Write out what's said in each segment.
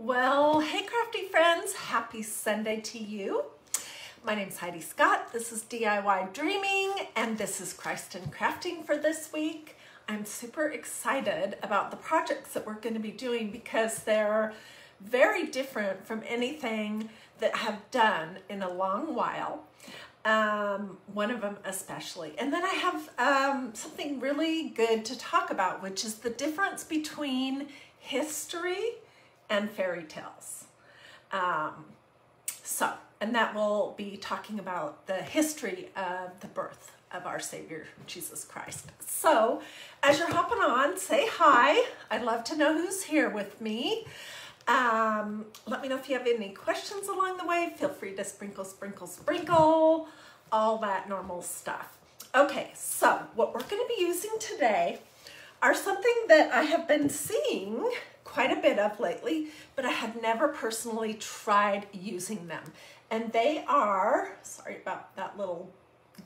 Well, hey crafty friends, happy Sunday to you. My name's Heidi Scott, this is DIY Dreaming, and this is Christ in Crafting for this week. I'm super excited about the projects that we're going to be doing because they're very different from anything that I've done in a long while. One of them especially. And then I have something really good to talk about, which is the difference between history and fairy tales. And that will be talking about the history of the birth of our Savior, Jesus Christ. So as you're hopping on, say hi. I'd love to know who's here with me. Let me know if you have any questions along the way. Feel free to sprinkle, all that normal stuff. Okay, so what we're going to be using today are something that I have been seeing quite a bit of lately, but I have never personally tried using them. And they are, sorry about that little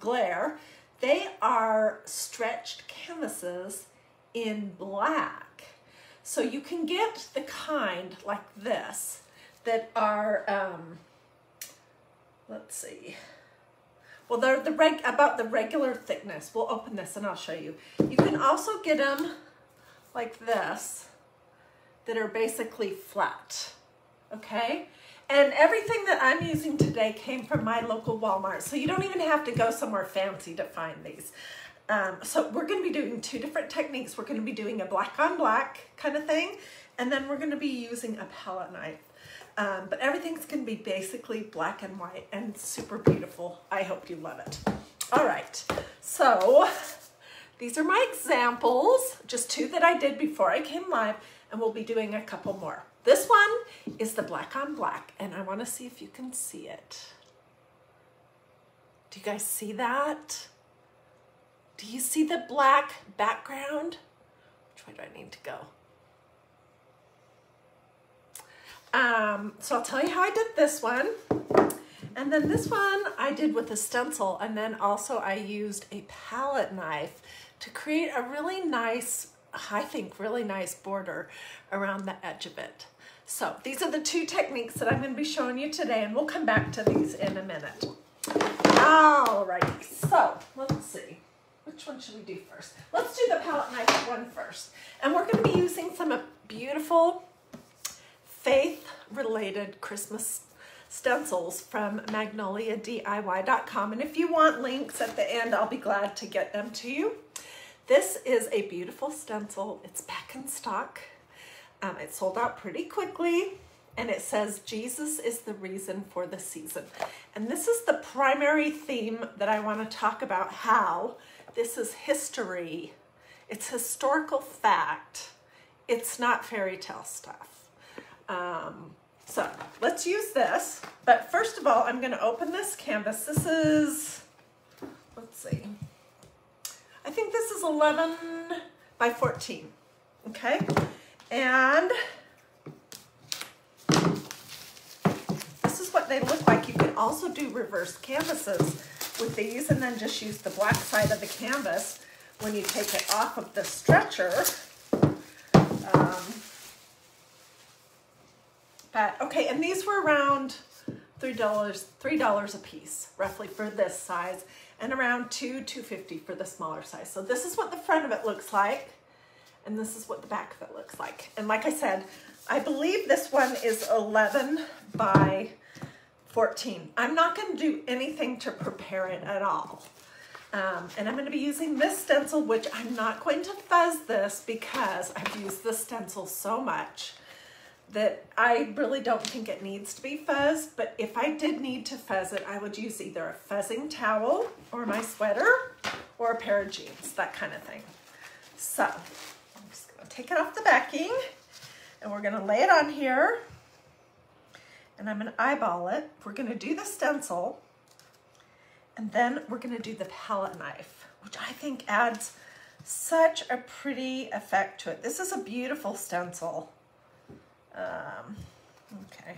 glare, they are stretched canvases in black. So you can get the kind like this that are, let's see. Well, they're about the regular thickness. We'll open this and I'll show you. You can also get them like this that are basically flat, okay? And everything that I'm using today came from my local Walmart. So you don't even have to go somewhere fancy to find these. So we're going to be doing two different techniques. We're going to be doing a black on black kind of thing, and then we're going to be using a palette knife. But everything's going to be basically black and white and super beautiful. I hope you love it. All right, so these are my examples, just two that I did before I came live, and we'll be doing a couple more. This one is the black on black, and I want to see if you can see it. Do you guys see that? Do you see the black background? Which way do I need to go? So I'll tell you how I did this one. And then this one I did with a stencil, and then also I used a palette knife to create a really nice, I think, really nice border around the edge of it. So these are the two techniques that I'm going to be showing you today, and we'll come back to these in a minute. Alrighty, so let's see. Which one should we do first? Let's do the palette knife one first. And we're going to be using some beautiful faith-related Christmas stencils from MagnoliaDIY.com. And if you want links at the end, I'll be glad to get them to you. This is a beautiful stencil. It's back in stock. It sold out pretty quickly. And it says, Jesus is the reason for the season. And this is the primary theme that I want to talk about, how this is history. It's historical fact. It's not fairy tale stuff. So let's use this. But first of all, I'm going to open this canvas. This is, let's see. I think this is 11 by 14. Okay. And what they look like. You can also do reverse canvases with these and then just use the black side of the canvas when you take it off of the stretcher. But okay, and these were around $3 a piece roughly for this size, and around $2.50 for the smaller size. So this is what the front of it looks like, and this is what the back of it looks like. And like I said, I believe this one is 11 by 14. I'm not going to do anything to prepare it at all. And I'm going to be using this stencil, which I'm not going to fuzz this because I've used this stencil so much that I really don't think it needs to be fuzzed. But if I did need to fuzz it, I would use either a fuzzing towel or my sweater or a pair of jeans, that kind of thing. So I'm just going to take it off the backing, and we're going to lay it on here, and I'm going to eyeball it. We're going to do the stencil, and then we're going to do the palette knife, which I think adds such a pretty effect to it. This is a beautiful stencil. Okay.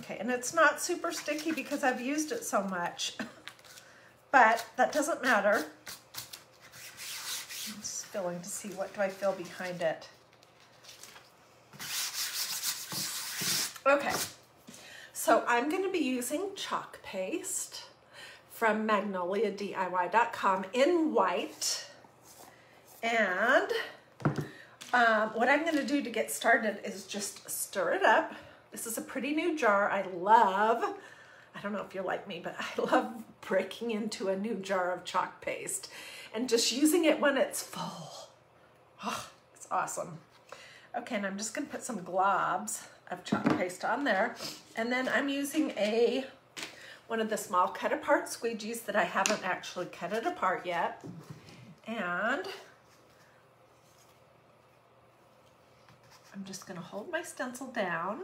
Okay, and it's not super sticky because I've used it so much, but that doesn't matter. Let's filling to see what do I fill behind it. Okay, so I'm going to be using chalk paste from MagnoliaDIY.com in white. And what I'm going to do to get started is just stir it up. This is a pretty new jar. I love, I don't know if you're like me, but I love breaking into a new jar of chalk paste and just using it when it's full. Oh, it's awesome. Okay, and I'm just going to put some globs of chalk paste on there, and then I'm using one of the small cut apart squeegees that I haven't actually cut it apart yet, and I'm just going to hold my stencil down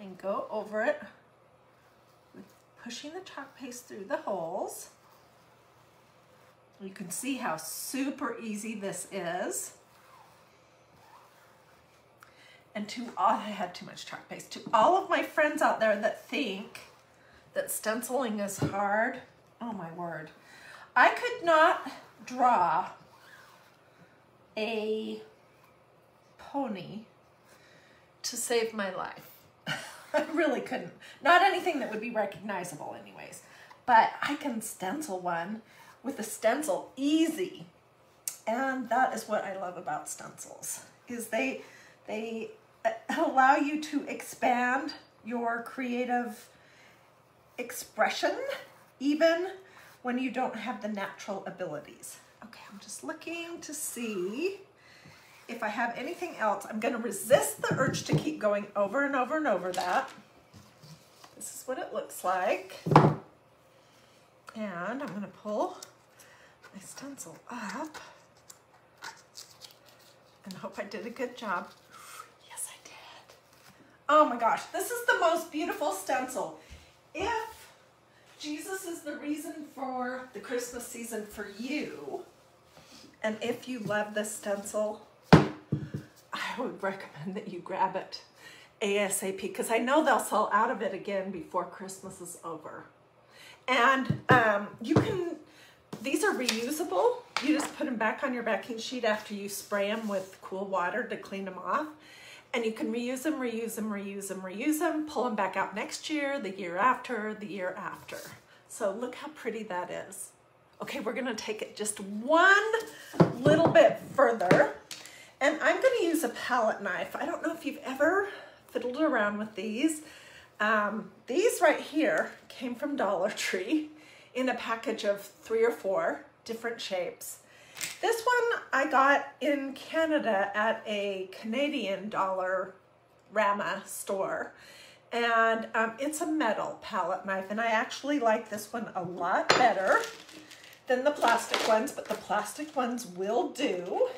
and go over it with pushing the chalk paste through the holes. You can see how super easy this is. And I had too much chalk paste. To all of my friends out there that think that stenciling is hard, oh my word. I could not draw a pony to save my life. I really couldn't. Not anything that would be recognizable anyways. But I can stencil one with a stencil easy. And that is what I love about stencils, is they allow you to expand your creative expression even when you don't have the natural abilities. Okay, I'm just looking to see if I have anything else. I'm going to resist the urge to keep going over and over and over that. This is what it looks like. And I'm going to pull my stencil up and hope I did a good job. Oh my gosh, this is the most beautiful stencil. If Jesus is the reason for the Christmas season for you, and if you love this stencil, I would recommend that you grab it ASAP, because I know they'll sell out of it again before Christmas is over. And these are reusable. You just put them back on your backing sheet after you spray them with cool water to clean them off. And you can reuse them, reuse them, reuse them, reuse them, pull them back out next year, the year after, the year after. So look how pretty that is. Okay, we're gonna take it just one little bit further, and I'm gonna use a palette knife. I don't know if you've ever fiddled around with these. These right here came from Dollar Tree in a package of 3 or 4 different shapes. This one I got in Canada at a Canadian Dollarama store, and it's a metal palette knife, and I actually like this one a lot better than the plastic ones, but the plastic ones will do.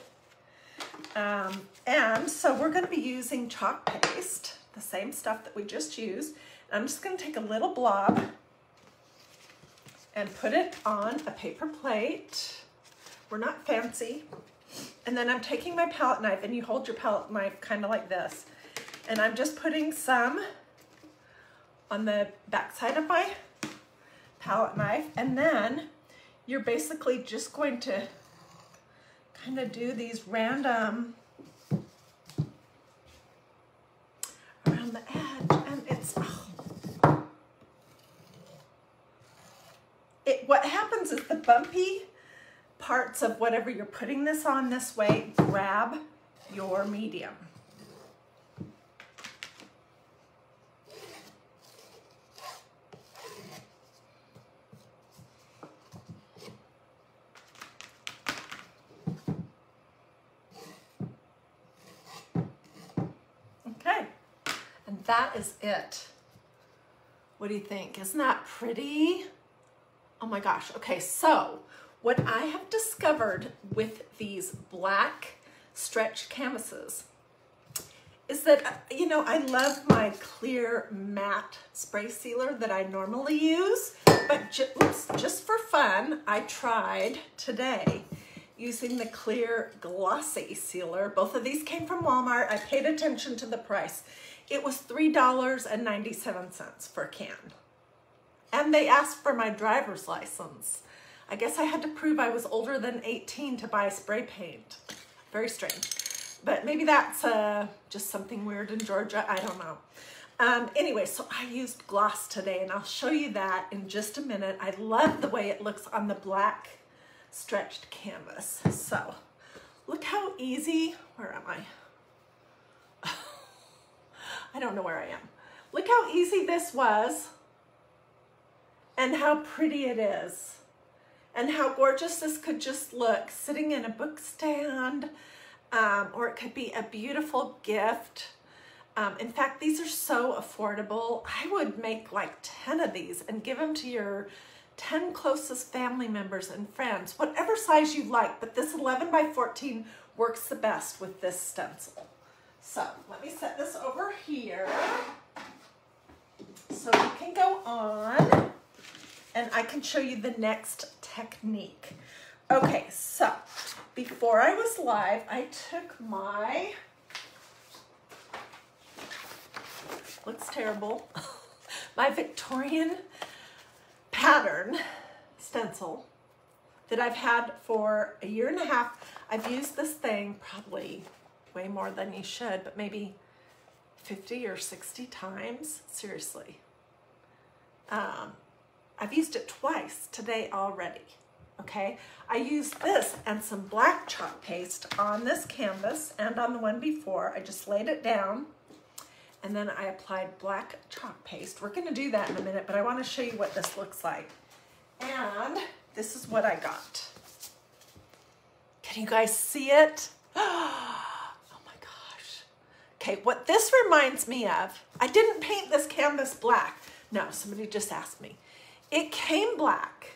And so we're going to be using chalk paste, the same stuff that we just used. I'm just going to take a little blob and put it on a paper plate. We're not fancy. And then I'm taking my palette knife, and you hold your palette knife kind of like this. And I'm just putting some on the back side of my palette knife. And then you're basically just going to kind of do these random around the edge. And it's, oh. What happens is the bumpy parts of whatever you're putting this on this way grab your medium. Okay, and that is it. What do you think? Isn't that pretty? Oh my gosh. Okay, so what I have discovered with these black stretch canvases is that, you know, I love my clear matte spray sealer that I normally use, but just for fun, I tried today using the clear glossy sealer. Both of these came from Walmart. I paid attention to the price. It was $3.97 for a can. And they asked for my driver's license. I guess I had to prove I was older than 18 to buy spray paint. Very strange. But maybe that's just something weird in Georgia. I don't know. Anyway, so I used gloss today, and I'll show you that in just a minute. I love the way it looks on the black stretched canvas. So look how easy, where am I? I don't know where I am. Look how easy this was and how pretty it is and how gorgeous this could just look sitting in a book stand, or it could be a beautiful gift. In fact, these are so affordable. I would make like 10 of these and give them to your 10 closest family members and friends, whatever size you like, but this 11 by 14 works the best with this stencil. So let me set this over here so you can go on and I can show you the next technique. Okay, so before I was live, I took my, looks terrible, my Victorian pattern stencil that I've had for a year and a half. I've used this thing probably way more than you should, but maybe 50 or 60 times, seriously. I've used it twice today already, okay? I used this and some black chalk paste on this canvas and on the one before. I just laid it down. And then I applied black chalk paste. We're gonna do that in a minute, but I wanna show you what this looks like. And this is what I got. Can you guys see it? Oh my gosh. Okay, what this reminds me of, I didn't paint this canvas black. No, somebody just asked me. It came black.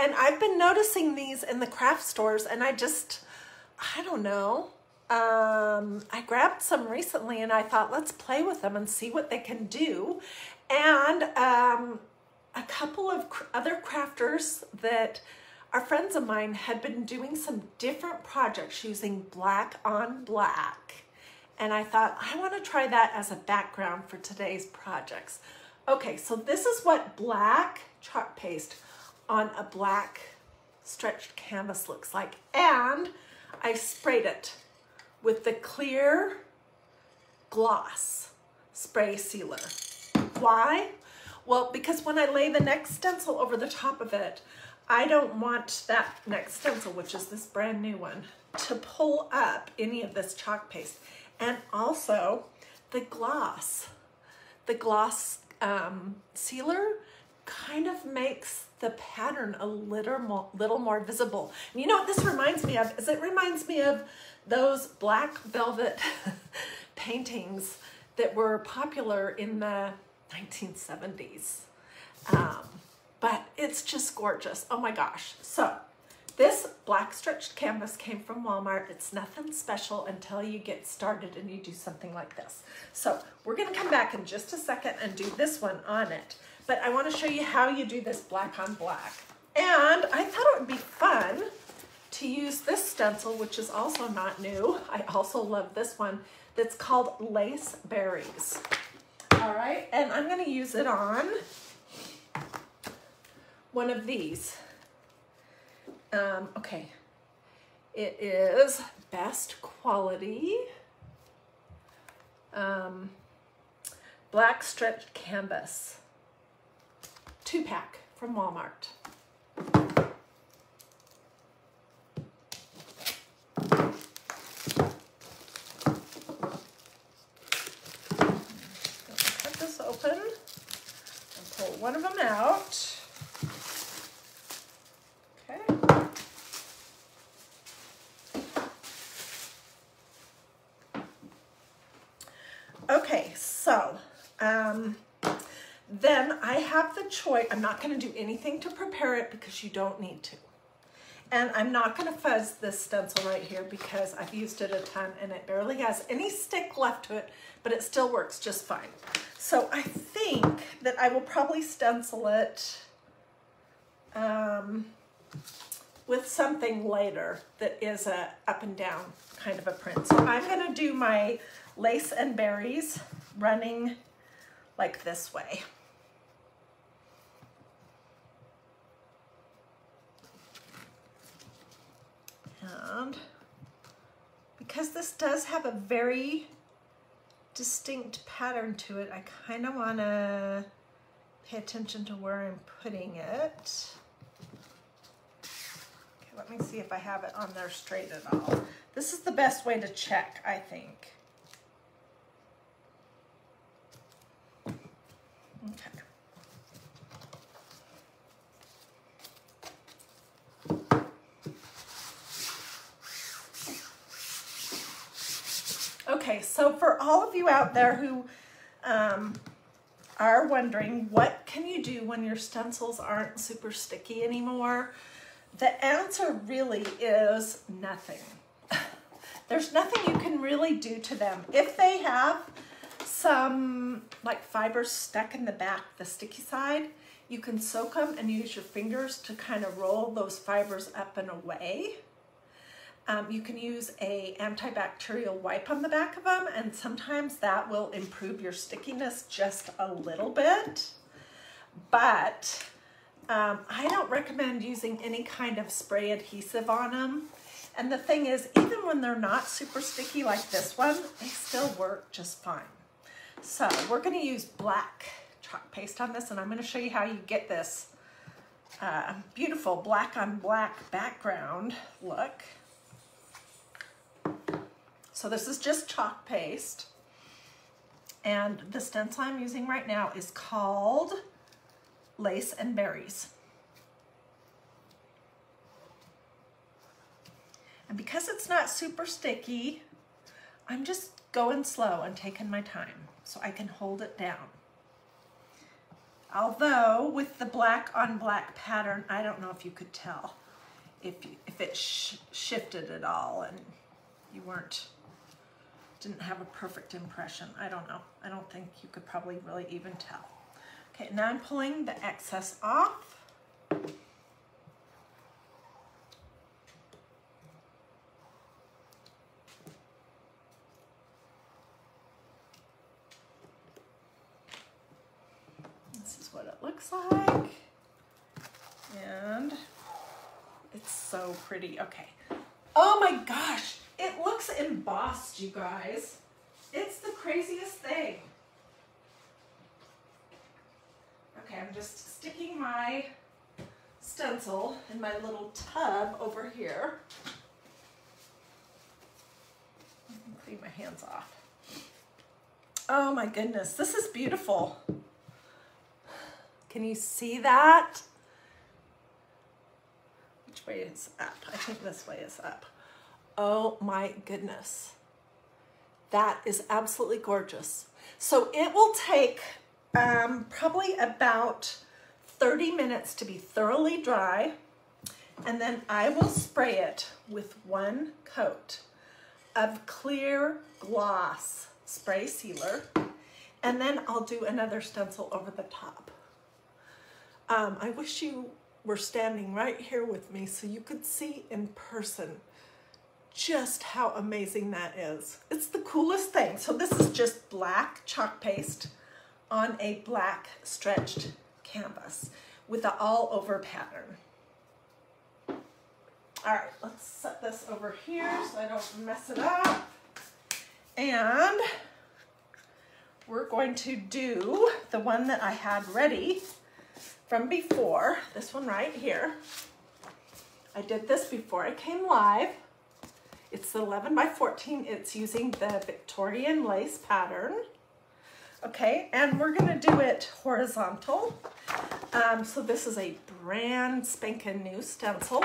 And I've been noticing these in the craft stores and I just, I don't know. I grabbed some recently and I thought, let's play with them and see what they can do. And a couple of other crafters that are friends of mine had been doing some different projects using black on black. And I thought, I want to try that as a background for today's projects. Okay, so this is what black chalk paste on a black stretched canvas looks like. And I sprayed it with the clear gloss spray sealer. Why? Well, because when I lay the next stencil over the top of it, I don't want that next stencil, which is this brand new one, to pull up any of this chalk paste. And also the gloss sealer kind of makes the pattern a little more visible. And you know what this reminds me of? Is it reminds me of those black velvet paintings that were popular in the 1970s. But it's just gorgeous. Oh my gosh. So this black stretched canvas came from Walmart. It's nothing special until you get started and you do something like this. So we're going to come back in just a second and do this one on it. But I want to show you how you do this black on black. And I thought it would be fun to use this stencil, which is also not new. I also love this one that's called Lace Berries. All right, and I'm gonna use it on one of these. Okay, it is best quality black stretched canvas 2-pack from Walmart. Open and pull one of them out. Okay. Okay, so then I have the choice. I'm not going to do anything to prepare it because you don't need to. And I'm not going to fuzz this stencil right here because I've used it a ton and it barely has any stick left to it, but it still works just fine. So I think that I will probably stencil it with something later that is a up and down kind of a print. So I'm going to do my lace and berries running like this way. And because this does have a very distinct pattern to it, I kind of want to pay attention to where I'm putting it. Okay, let me see if I have it on there straight at all. This is the best way to check, I think. Okay. Okay, so for all of you out there who are wondering, what can you do when your stencils aren't super sticky anymore? The answer really is nothing. There's nothing you can really do to them. If they have some like fibers stuck in the back, the sticky side, you can soak them and use your fingers to kind of roll those fibers up and away. You can use a antibacterial wipe on the back of them, and sometimes that will improve your stickiness just a little bit. But I don't recommend using any kind of spray adhesive on them. And the thing is, even when they're not super sticky like this one, they still work just fine. So we're going to use black chalk paste on this, and I'm going to show you how you get this beautiful black on black background look. So this is just chalk paste, and the stencil I'm using right now is called Lace and Berries. And because it's not super sticky, I'm just going slow and taking my time so I can hold it down. Although with the black on black pattern, I don't know if you could tell if it shifted at all and you didn't have a perfect impression. I don't know. I don't think you could probably really even tell. Okay, now I'm pulling the excess off. This is what it looks like. And it's so pretty. Okay. Oh my gosh, it looks embossed, you guys. It's the craziest thing. Okay, I'm just sticking my stencil in my little tub over here. I can clean my hands off. Oh my goodness, this is beautiful. Can you see that? Which way is up? I think this way is up. Oh my goodness. That is absolutely gorgeous. So it will take probably about 30 minutes to be thoroughly dry, and then I will spray it with one coat of clear gloss spray sealer, and then I'll do another stencil over the top. I wish you were standing right here with me so you could see in person just how amazing that is. It's the coolest thing. So this is just black chalk paste on a black stretched canvas with an all over pattern. All right, let's set this over here so I don't mess it up. And we're going to do the one that I had ready from before, this one right here. I did this before I came live. It's 11 by 14. It's using the Victorian lace pattern. Okay, and we're gonna do it horizontal. So this is a brand spanking new stencil.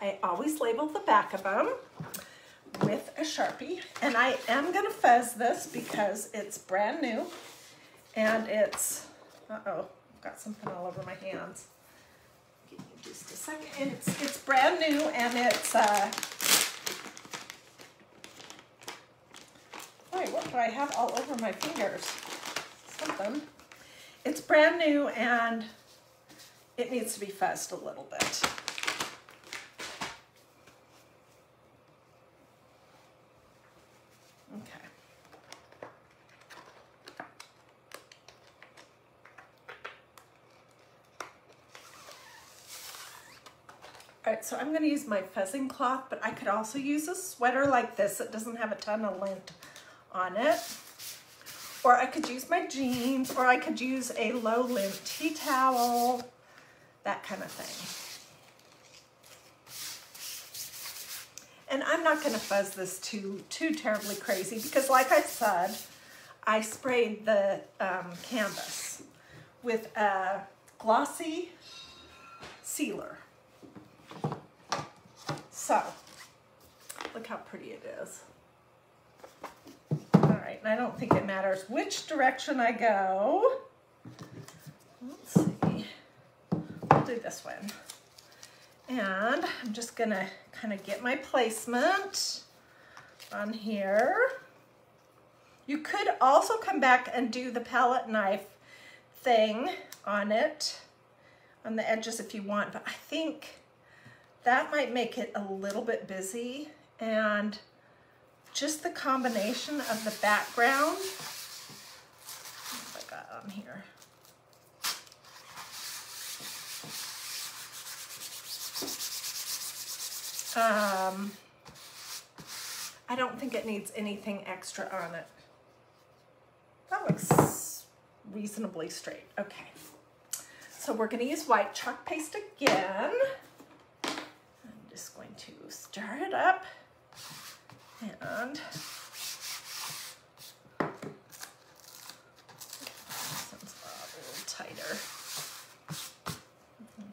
I always label the back of them with a Sharpie. And I am gonna fuzz this because it's brand new and it's, uh-oh, I've got something all over my hands. Give me just a second. And it's brand new, and it's, what do I have all over my fingers? Something. It's brand new and it needs to be fuzzed a little bit. Okay. All right, so I'm going to use my fuzzing cloth, but I could also use a sweater like this that doesn't have a ton of lint on it. Or I could use my jeans, or I could use a low lint tea towel, that kind of thing. And I'm not going to fuzz this too terribly crazy because, like I said, I sprayed the canvas with a glossy sealer. So, look how pretty it is. All right, and I don't think it matters which direction I go. Let's see. We'll do this one. And I'm just gonna kind of get my placement on here. You could also come back and do the palette knife thing on it, on the edges if you want, but I think that might make it a little bit busy, and just the combination of the background. What have I got on here? I don't think it needs anything extra on it. That looks reasonably straight. Okay, so we're gonna use white chalk paste again. Just going to stir it up, and this one's a little tighter.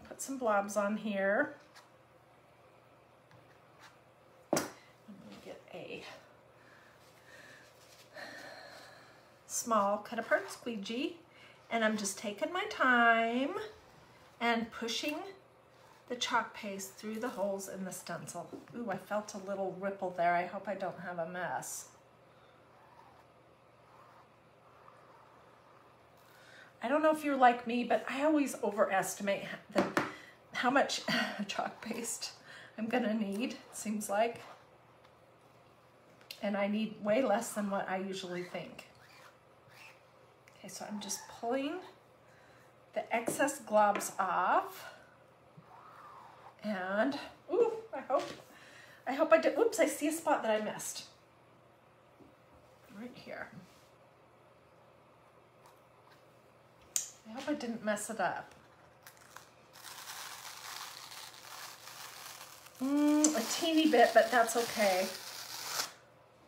Put some blobs on here. I'm gonna get a small cut apart squeegee, and I'm just taking my time and pushing the chalk paste through the holes in the stencil. Ooh, I felt a little ripple there. I hope I don't have a mess. I don't know if you're like me, but I always overestimate how much chalk paste I'm gonna need, it seems like. And I need way less than what I usually think. Okay, so I'm just pulling the excess globs off. And, ooh, I hope I did, oops, I see a spot that I missed. Right here. I hope I didn't mess it up. A teeny bit, but that's okay.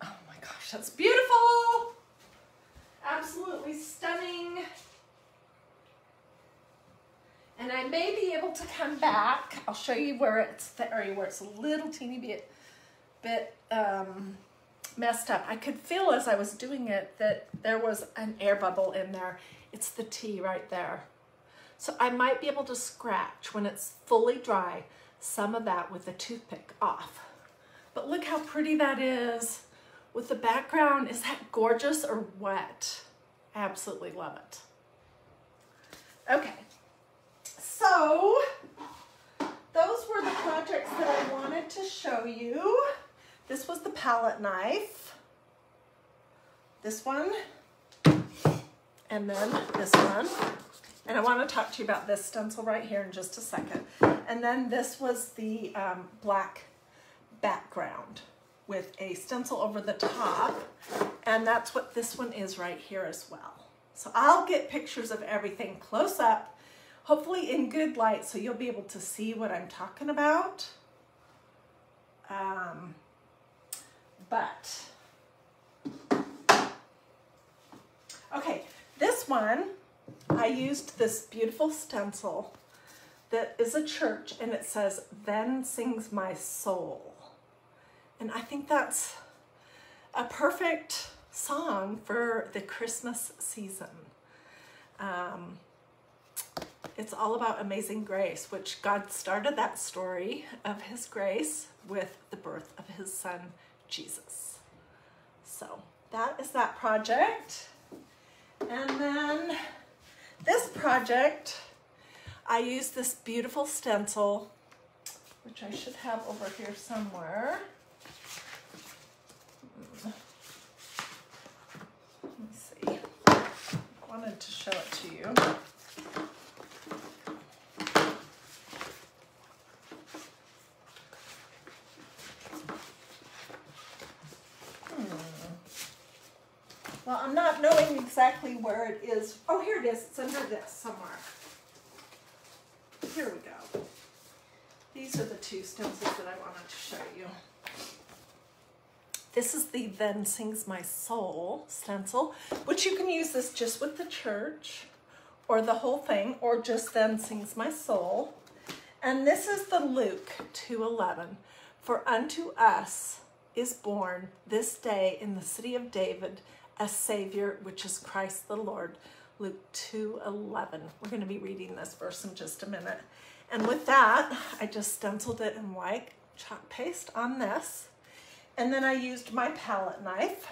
Oh my gosh, that's beautiful. Absolutely stunning. And I may be able to come back. I'll show you where it's the area where it's a little teeny bit messed up. I could feel as I was doing it that there was an air bubble in there. It's the tea right there. So I might be able to scratch when it's fully dry some of that with a toothpick off. But look how pretty that is with the background. Is that gorgeous or what? I absolutely love it. Okay. So, those were the projects that I wanted to show you. This was the palette knife, this one, and then this one. And I want to talk to you about this stencil right here in just a second. And then this was the black background with a stencil over the top. And that's what this one is right here as well. So I'll get pictures of everything close up, hopefully in good light, so you'll be able to see what I'm talking about. But, okay, this one, I used this beautiful stencil that is a church, and it says, "Then sings my soul." And I think that's a perfect song for the Christmas season. It's all about amazing grace, which God started that story of his grace with the birth of his son, Jesus. So that is that project. And then this project, I used this beautiful stencil, which I should have over here somewhere. Let me see. I wanted to show it to you. Now, I'm not knowing exactly where it is. Oh, here it is. It's under this somewhere. Here we go. These are the two stencils that I wanted to show you. This is the Then Sings My Soul stencil, which you can use this just with the church or the whole thing, or just Then Sings My Soul. And this is the Luke 2:11. For unto us is born this day in the city of David a Savior, which is Christ the Lord. Luke 2:11. We're going to be reading this verse in just a minute. And with that, I just stenciled it in white chalk paste on this. And then I used my palette knife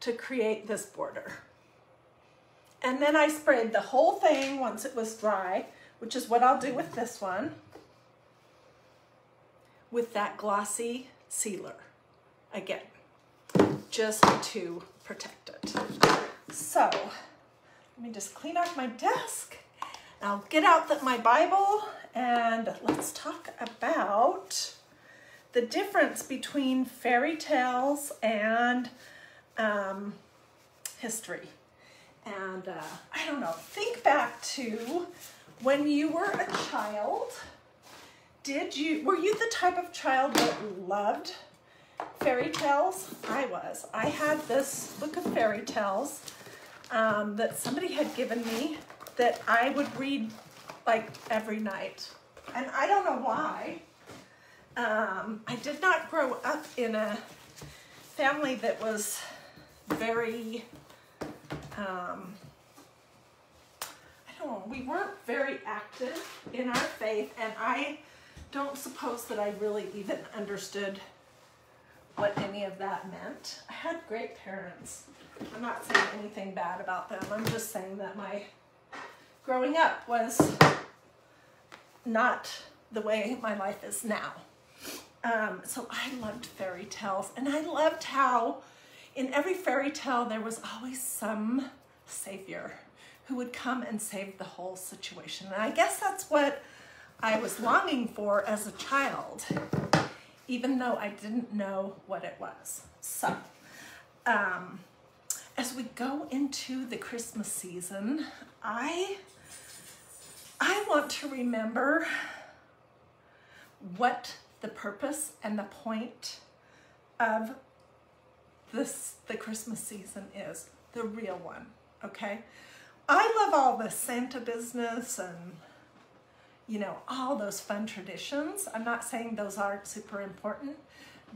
to create this border. And then I sprayed the whole thing once it was dry, which is what I'll do with this one, with that glossy sealer again, just to protect it. So let me just clean off my desk. I'll get out my Bible and let's talk about the difference between fairy tales and history. And I don't know, think back to when you were a child. Were you the type of child that loved fairy tales? I was. I had this book of fairy tales that somebody had given me that I would read like every night. And I don't know why. I did not grow up in a family that was very, I don't know, we weren't very active in our faith, and I don't suppose that I really even understood what any of that meant. I had great parents. I'm not saying anything bad about them. I'm just saying that my growing up was not the way my life is now. So I loved fairy tales, and I loved how in every fairy tale there was always some savior who would come and save the whole situation. And I guess that's what I was longing for as a child, even though I didn't know what it was. So as we go into the Christmas season, I want to remember what the purpose and the point of the Christmas season is, the real one, okay? I love all the Santa business and, you know, all those fun traditions. I'm not saying those aren't super important,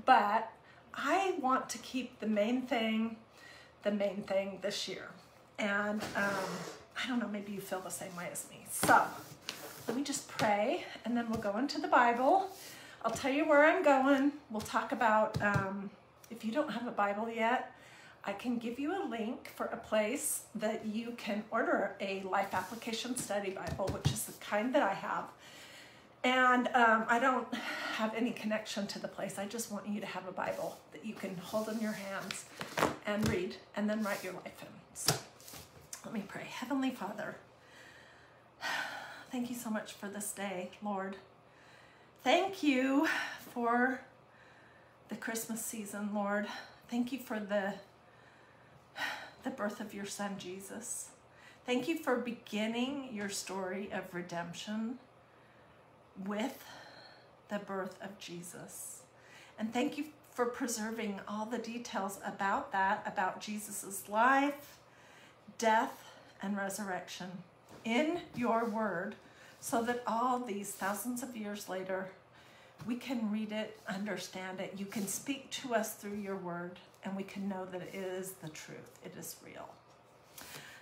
but I want to keep the main thing this year. And I don't know, maybe you feel the same way as me. So let me just pray, and then we'll go into the Bible. I'll tell you where I'm going. We'll talk about, if you don't have a Bible yet, I can give you a link for a place that you can order a Life Application Study Bible, which is the kind that I have. And I don't have any connection to the place. I just want you to have a Bible that you can hold in your hands and read, and then write your life in. So let me pray. Heavenly Father, thank you so much for this day, Lord. Thank you for the Christmas season, Lord. Thank you for the birth of your son, Jesus. Thank you for beginning your story of redemption with the birth of Jesus. And thank you for preserving all the details about that, about Jesus's life, death, and resurrection in your word, so that all these thousands of years later, we can read it, understand it. You can speak to us through your word, and we can know that it is the truth. It is real.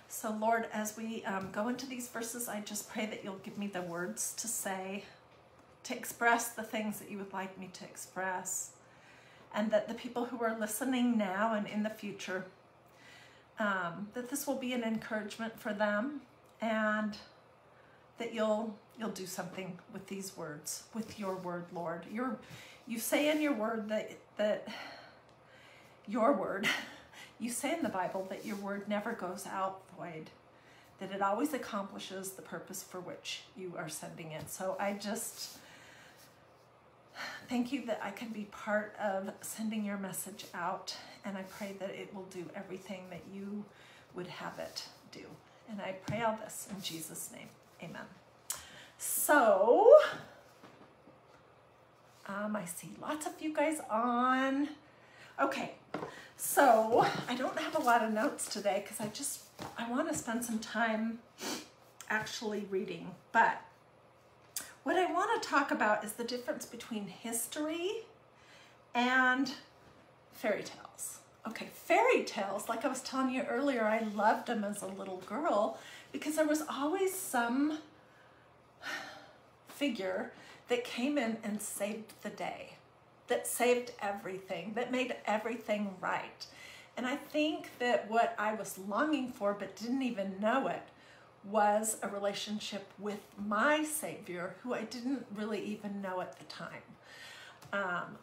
So Lord, as we go into these verses, I just pray that you'll give me the words to say, to express the things that you would like me to express, and that the people who are listening now and in the future, that this will be an encouragement for them, and that you'll do something with these words, with your word, Lord. You say in the Bible that your word never goes out void, that it always accomplishes the purpose for which you are sending it. So I just thank you that I can be part of sending your message out and I pray that it will do everything that you would have it do. And I pray all this in Jesus' name, amen. So, I see lots of you guys on. Okay, so I don't have a lot of notes today because I want to spend some time actually reading, but what I want to talk about is the difference between history and fairy tales. Okay, fairy tales, like I was telling you earlier, I loved them as a little girl because there was always some figure that came in and saved the day, that saved everything, that made everything right. And I think that what I was longing for, but didn't even know it, was a relationship with my Savior, who I didn't really even know at the time.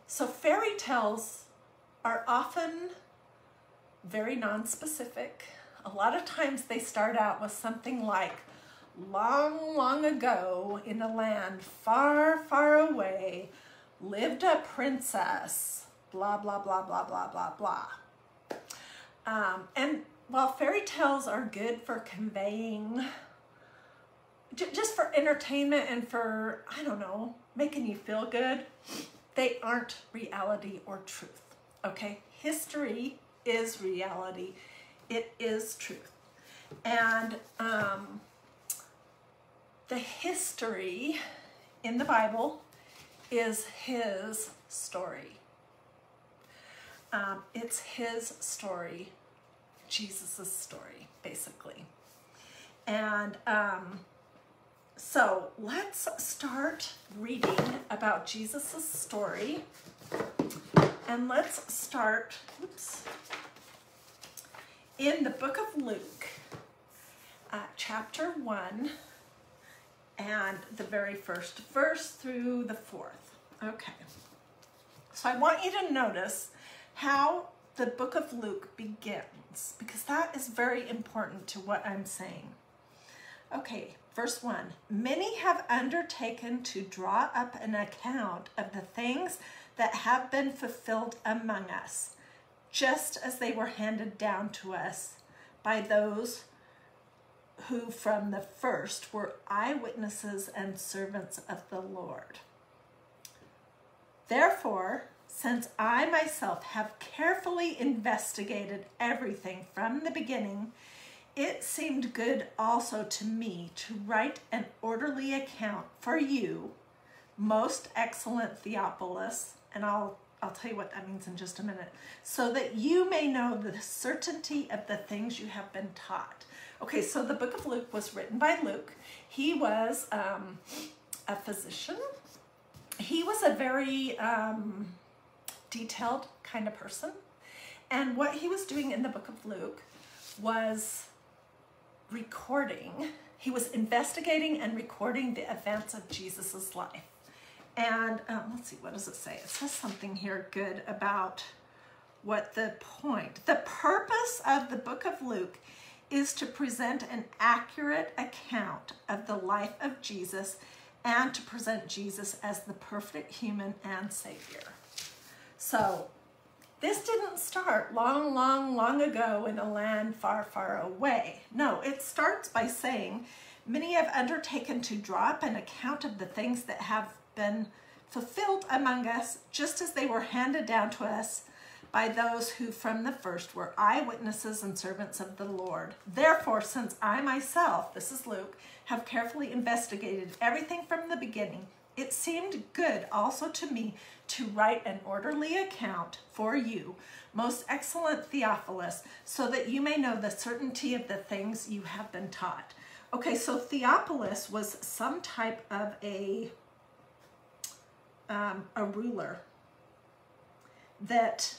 So fairy tales are often very non-specific. A lot of times they start out with something like, long, long ago in a land far, far away, lived a princess, blah, blah, blah, blah, blah, blah, blah. And while fairy tales are good for conveying, just for entertainment and for, I don't know, making you feel good, they aren't reality or truth, okay? History is reality. It is truth. And the history in the Bible is his story. It's his story. Jesus's story, basically. And so let's start reading about Jesus's story, and let's start in the book of Luke, chapter 1, and the very first verse through the fourth. Okay, so I want you to notice how the book of Luke begins, because that is very important to what I'm saying. Okay, verse 1. Many have undertaken to draw up an account of the things that have been fulfilled among us, just as they were handed down to us by those who from the first were eyewitnesses and servants of the Lord. Therefore, since I myself have carefully investigated everything from the beginning, it seemed good also to me to write an orderly account for you, most excellent Theophilus, and I'll tell you what that means in just a minute, so that you may know the certainty of the things you have been taught. Okay, so the book of Luke was written by Luke. He was a physician. He was a very detailed kind of person, and what he was doing in the book of Luke was recording. He was investigating and recording the events of Jesus's life. And let's see, what does it say? It says something here good about what the purpose of the book of Luke is to present an accurate account of the life of Jesus and to present Jesus as the perfect human and Savior. So this didn't start long, long, long ago in a land far, far away. No, it starts by saying, many have undertaken to draw up an account of the things that have been fulfilled among us, just as they were handed down to us by those who from the first were eyewitnesses and servants of the Lord. Therefore, since I myself, this is Luke, have carefully investigated everything from the beginning, it seemed good also to me to write an orderly account for you, most excellent Theophilus, so that you may know the certainty of the things you have been taught. Okay, so Theophilus was some type of a ruler that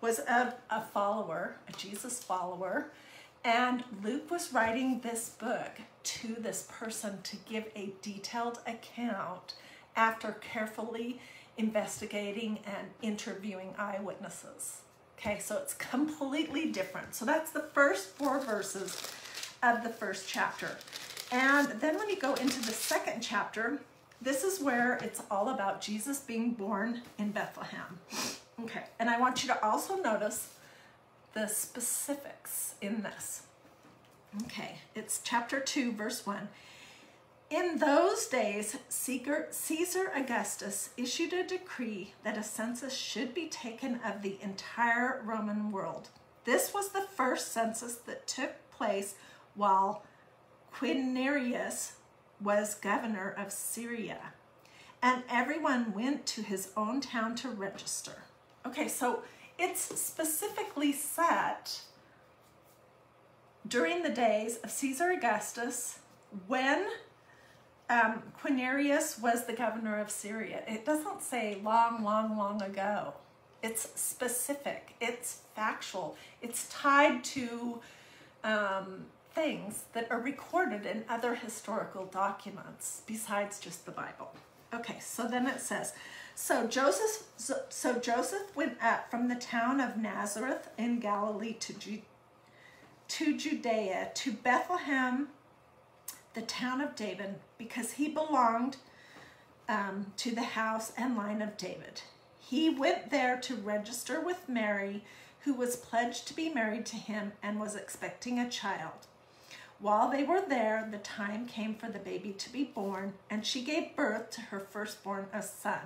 was a follower, a Jesus follower, and Luke was writing this book to this person to give a detailed account after carefully investigating and interviewing eyewitnesses. Okay, so it's completely different. So that's the first four verses of the first chapter. And then when you go into the second chapter, this is where it's all about Jesus being born in Bethlehem. Okay, and I want you to also notice the specifics in this. Okay, it's chapter 2, verse 1. In those days, Caesar Augustus issued a decree that a census should be taken of the entire Roman world. This was the first census that took place while Quirinius was governor of Syria, and everyone went to his own town to register. Okay, so it's specifically set during the days of Caesar Augustus when Quirinius was the governor of Syria. It doesn't say long, long, long ago. It's specific, it's factual, it's tied to things that are recorded in other historical documents besides just the Bible. Okay, so then it says, so Joseph went up from the town of Nazareth in Galilee to Judea, to Bethlehem, the town of David, because he belonged to the house and line of David. He went there to register with Mary, who was pledged to be married to him and was expecting a child. While they were there, the time came for the baby to be born, and she gave birth to her firstborn, a son.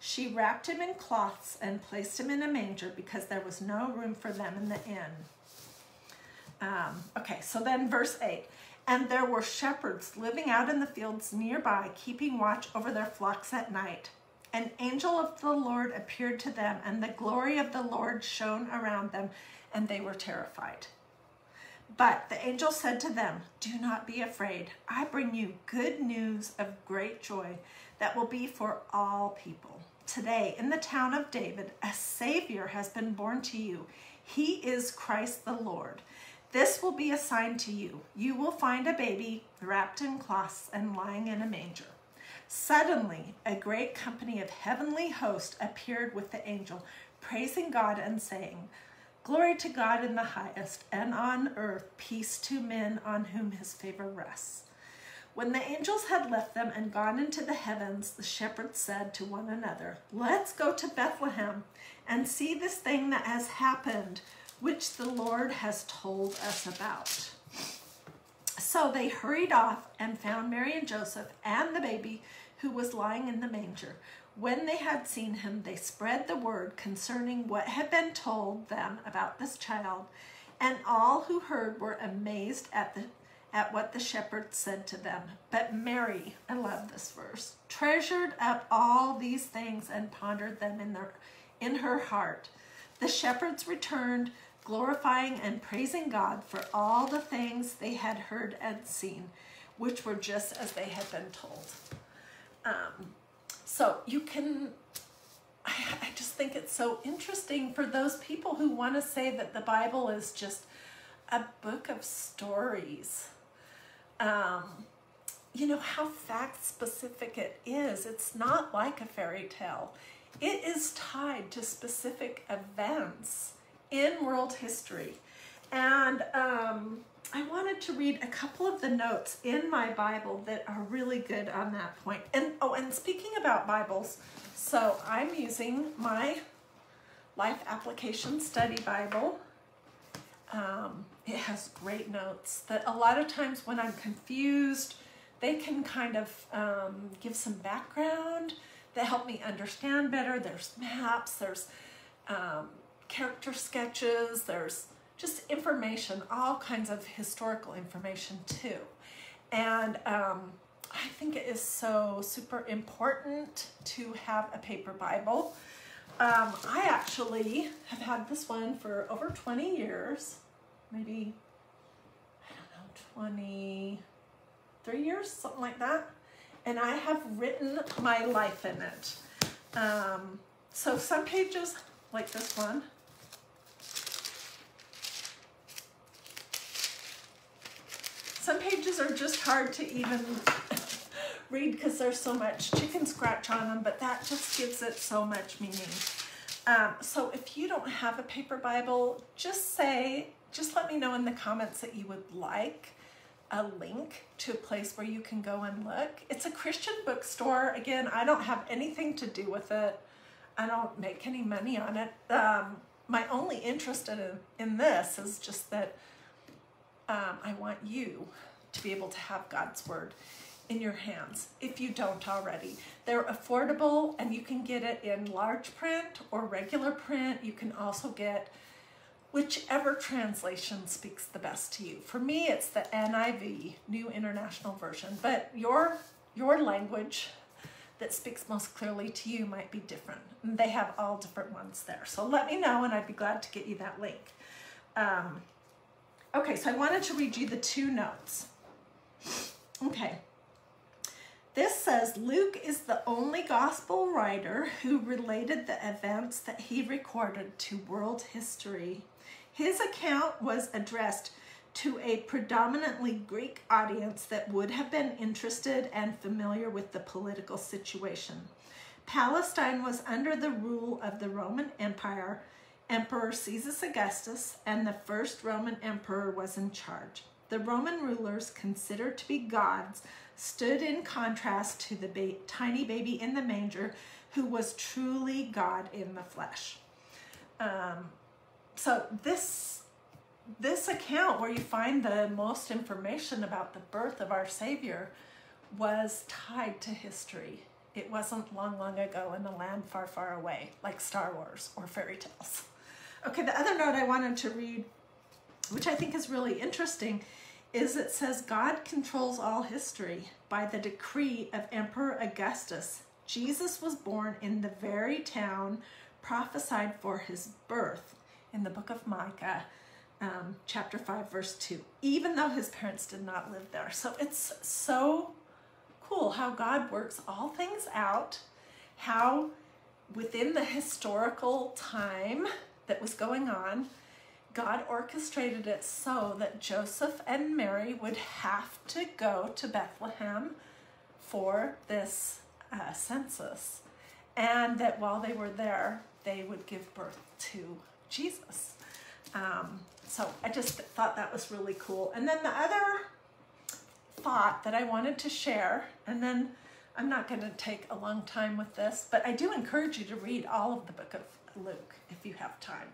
She wrapped him in cloths and placed him in a manger because there was no room for them in the inn. Okay, so then verse 8. And there were shepherds living out in the fields nearby, keeping watch over their flocks at night. An angel of the Lord appeared to them, and the glory of the Lord shone around them, and they were terrified. But the angel said to them, "Do not be afraid. I bring you good news of great joy that will be for all people. Today, in the town of David, a Savior has been born to you. He is Christ the Lord. This will be a sign to you. You will find a baby wrapped in cloths and lying in a manger." Suddenly, a great company of heavenly hosts appeared with the angel, praising God and saying, "Glory to God in the highest, and on earth peace to men on whom his favor rests." When the angels had left them and gone into the heavens, the shepherds said to one another, "Let's go to Bethlehem and see this thing that has happened, which the Lord has told us about." So they hurried off and found Mary and Joseph and the baby who was lying in the manger. When they had seen him, they spread the word concerning what had been told them about this child, and all who heard were amazed at what the shepherds said to them. But Mary, I love this verse, treasured up all these things and pondered them in her heart. The shepherds returned, glorifying and praising God for all the things they had heard and seen, which were just as they had been told. So you can, I just think it's so interesting for those people who want to say that the Bible is just a book of stories. You know how fact specific it is. It's not like a fairy tale. It is tied to specific events in world history. And I wanted to read a couple of the notes in my Bible that are really good on that point. And oh, and speaking about Bibles, so I'm using my Life Application Study Bible. It has great notes that a lot of times when I'm confused, they can kind of give some background that help me understand better. There's maps, there's character sketches, there's just information, all kinds of historical information too. And I think it is so super important to have a paper Bible. I actually have had this one for over 20 years, maybe, I don't know, 23 years, something like that. And I have written my life in it. So some pages, like this one, some pages are just hard to even read because there's so much chicken scratch on them, but that just gives it so much meaning. So if you don't have a paper Bible, just let me know in the comments that you would like a link to a place where you can go and look. It's a Christian bookstore. Again, I don't have anything to do with it. I don't make any money on it. my only interest in this is just that I want you to be able to have God's Word in your hands if you don't already. They're affordable and you can get it in large print or regular print. You can also get whichever translation speaks the best to you. For me, it's the NIV, New International Version, but your language that speaks most clearly to you might be different. And they have all different ones there. So let me know and I'd be glad to get you that link. Okay, so I wanted to read you the two notes. Okay. This says, Luke is the only gospel writer who related the events that he recorded to world history. His account was addressed to a predominantly Greek audience that would have been interested and familiar with the political situation. Palestine was under the rule of the Roman Empire, Emperor Caesar Augustus, and the first Roman emperor was in charge. The Roman rulers, considered to be gods, stood in contrast to the tiny baby in the manger who was truly God in the flesh. So this account, where you find the most information about the birth of our Savior, was tied to history. It wasn't long ago in a land far, far away, like Star Wars or fairy tales. Okay, the other note I wanted to read, which I think is really interesting, is it says, God controls all history. By the decree of Emperor Augustus, Jesus was born in the very town prophesied for his birth in the book of Micah. Chapter 5, verse 2, even though his parents did not live there. So it's so cool how God works all things out, how within the historical time that was going on, God orchestrated it so that Joseph and Mary would have to go to Bethlehem for this census, and that while they were there, they would give birth to Jesus. So I just thought that was really cool. And then the other thought that I wanted to share, and then I'm not going to take a long time with this, but I do encourage you to read all of the book of Luke if you have time.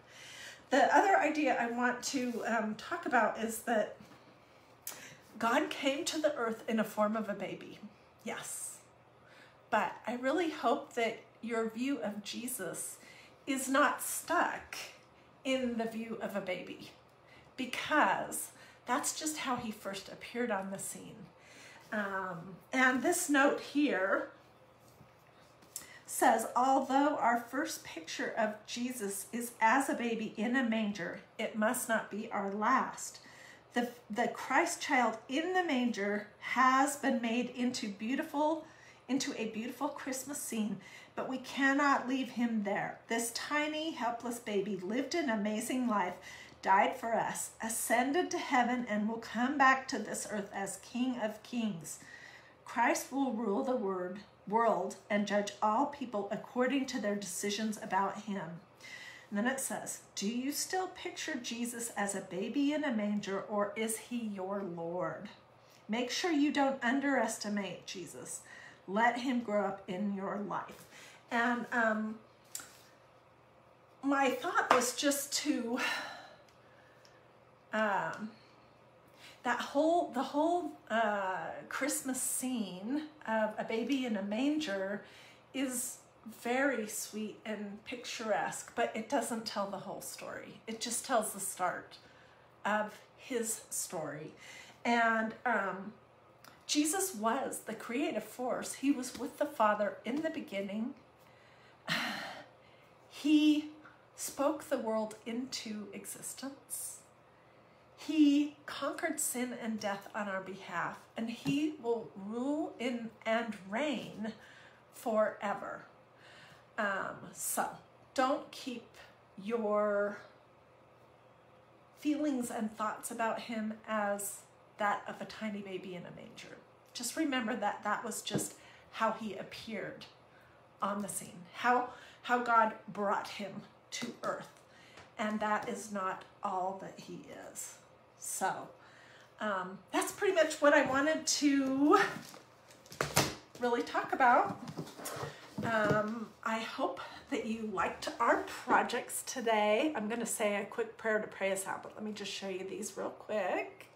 The other idea I want to talk about is that God came to the earth in a form of a baby. Yes. But I really hope that your view of Jesus is not stuck in the view of a baby, because that's just how he first appeared on the scene. And this note here says, although our first picture of Jesus is as a baby in a manger, it must not be our last. The Christ child in the manger has been made into a beautiful Christmas scene, but we cannot leave him there. This tiny, helpless baby lived an amazing life, died for us, ascended to heaven, and will come back to this earth as King of Kings. Christ will rule the world and judge all people according to their decisions about him. And then it says, do you still picture Jesus as a baby in a manger, or is he your Lord? Make sure you don't underestimate Jesus. Let him grow up in your life. And my thought was just to, the whole Christmas scene of a baby in a manger is very sweet and picturesque, but it doesn't tell the whole story. It just tells the start of his story. And Jesus was the creative force. He was with the Father in the beginning. He spoke the world into existence. He conquered sin and death on our behalf, and he will rule in and reign forever. So don't keep your feelings and thoughts about him as that of a tiny baby in a manger. Just remember that that was just how he appeared on the scene, how God brought him to earth, and that is not all that he is. So that's pretty much what I wanted to really talk about. I hope that you liked our projects today. I'm going to say a quick prayer to pray us out, but let me just show you these real quick.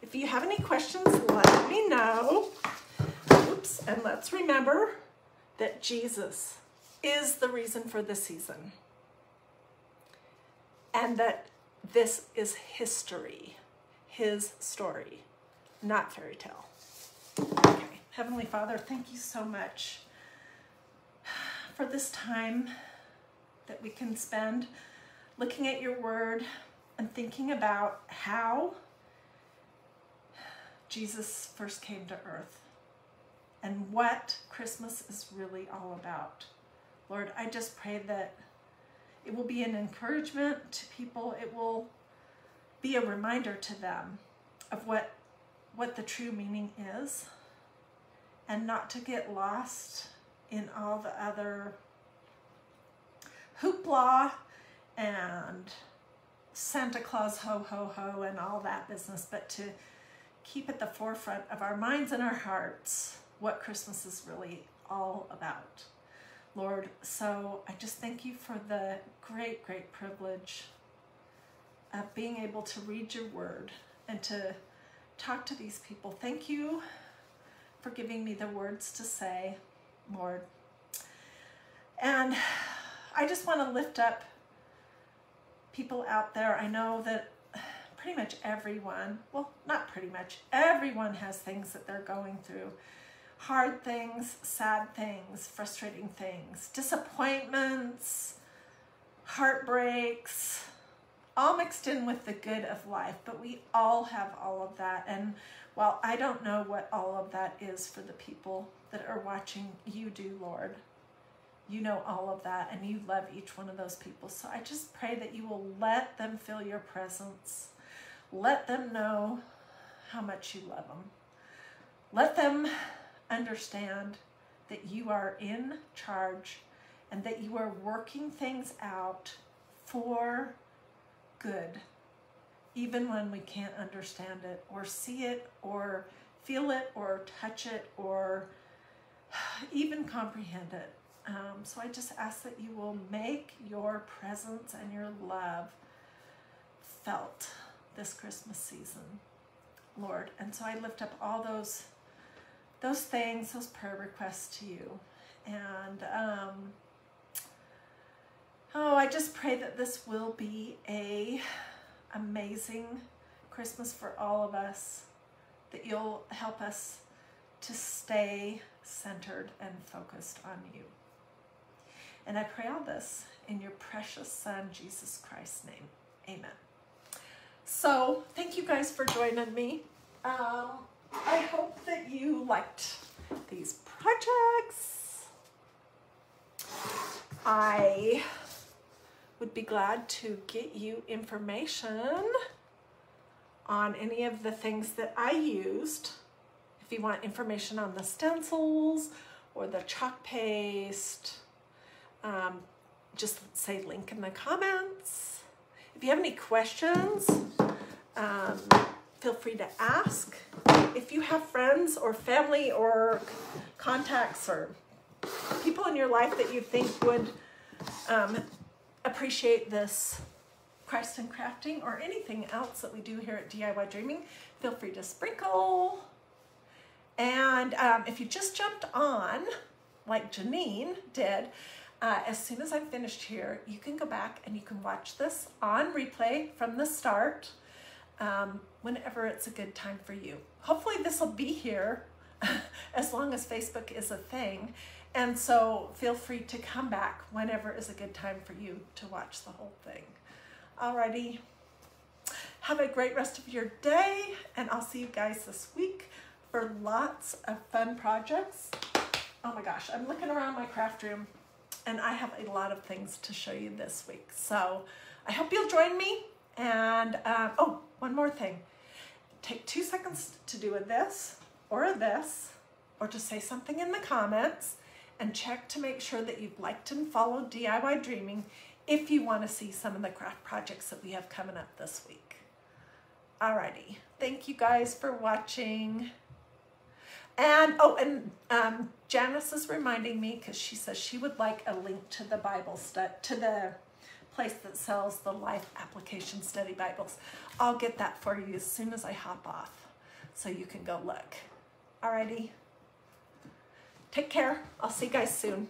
If you have any questions, let me know. Oops, and let's remember that Jesus is the reason for the season, and that this is history, his story, not fairy tale. Okay. Heavenly Father, thank you so much for this time that we can spend looking at your word and thinking about how Jesus first came to earth and what Christmas is really all about. Lord, I just pray that it will be an encouragement to people. It will be a reminder to them of what the true meaning is, and not to get lost in all the other hoopla and Santa Claus ho ho ho and all that business, but to keep at the forefront of our minds and our hearts what Christmas is really all about. Lord, so I just thank you for the great, great privilege of being able to read your word and to talk to these people. Thank you for giving me the words to say, Lord. And I just want to lift up people out there. I know that pretty much everyone, well, not pretty much, everyone has things that they're going through. Hard things, sad things, frustrating things, disappointments, heartbreaks, all mixed in with the good of life, but we all have all of that. And while I don't know what all of that is for the people that are watching, you do, Lord. You know all of that, and you love each one of those people. So I just pray that you will let them feel your presence. Let them know how much you love them. Let them understand that you are in charge and that you are working things out for good, even when we can't understand it or see it or feel it or touch it or even comprehend it. So I just ask that you will make your presence and your love felt this Christmas season, Lord. And so I lift up all those things, those prayer requests to you. And I just pray that this will be a amazing Christmas for all of us, that you'll help us to stay centered and focused on you. And I pray all this in your precious Son, Jesus Christ's name. Amen. So thank you guys for joining me. I hope that you liked these projects. I would be glad to get you information on any of the things that I used. If you want information on the stencils or the chalk paste, just say link in the comments. If you have any questions, feel free to ask. If you have friends or family or contacts or people in your life that you think would appreciate this Christ in Crafting or anything else that we do here at DIY Dreaming, feel free to sprinkle. And if you just jumped on, like Janine did, as soon as I'm finished here, you can go back and you can watch this on replay from the start, whenever it's a good time for you. Hopefully this will be here as long as Facebook is a thing. And so feel free to come back whenever is a good time for you to watch the whole thing. Alrighty, have a great rest of your day, and I'll see you guys this week for lots of fun projects. Oh my gosh, I'm looking around my craft room and I have a lot of things to show you this week. So I hope you'll join me. And oh, one more thing. Take 2 seconds to do a this, or to say something in the comments, and check to make sure that you've liked and followed DIY Dreaming if you want to see some of the craft projects that we have coming up this week. Alrighty, thank you guys for watching. And Janice is reminding me, because she says she would like a link to the Bible study, to the place that sells the Life Application Study Bibles. I'll get that for you as soon as I hop off, so you can go look. Alrighty. Take care. I'll see you guys soon.